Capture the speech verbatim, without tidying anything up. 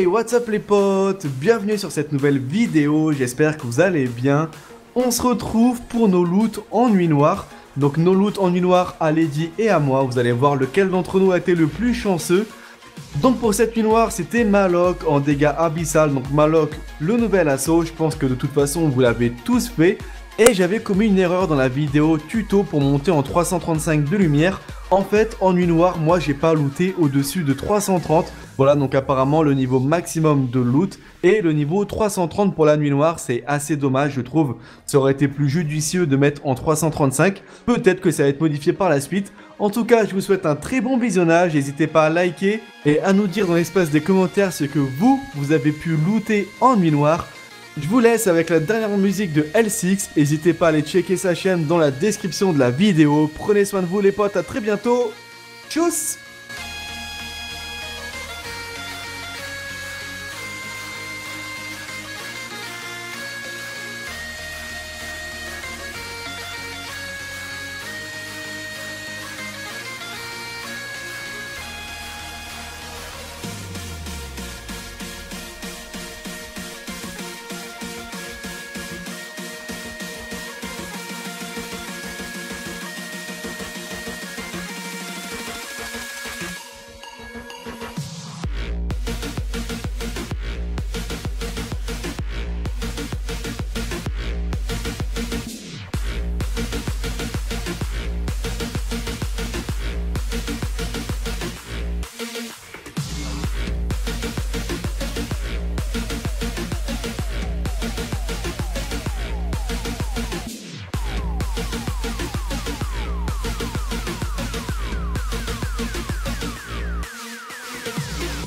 Hey, what's up les potes? Bienvenue sur cette nouvelle vidéo, j'espère que vous allez bien. On se retrouve pour nos loots en nuit noire. Donc nos loots en nuit noire à Lady et à moi, vous allez voir lequel d'entre nous a été le plus chanceux. Donc pour cette nuit noire, c'était Maloc en dégâts abyssal. Donc Maloc, le nouvel assaut, je pense que de toute façon vous l'avez tous fait. Et j'avais commis une erreur dans la vidéo tuto pour monter en trois cent trente-cinq de lumière. En fait, en nuit noire, moi j'ai pas looté au-dessus de trois cent trente. Voilà, donc apparemment le niveau maximum de loot et le niveau trois cent trente pour la nuit noire, c'est assez dommage je trouve. Ça aurait été plus judicieux de mettre en trois cent trente-cinq. Peut-être que ça va être modifié par la suite. En tout cas, je vous souhaite un très bon visionnage. N'hésitez pas à liker et à nous dire dans l'espace des commentaires ce que vous, vous avez pu looter en nuit noire. Je vous laisse avec la dernière musique de L six, n'hésitez pas à aller checker sa chaîne dans la description de la vidéo, prenez soin de vous les potes, à très bientôt, tchuss! Yeah.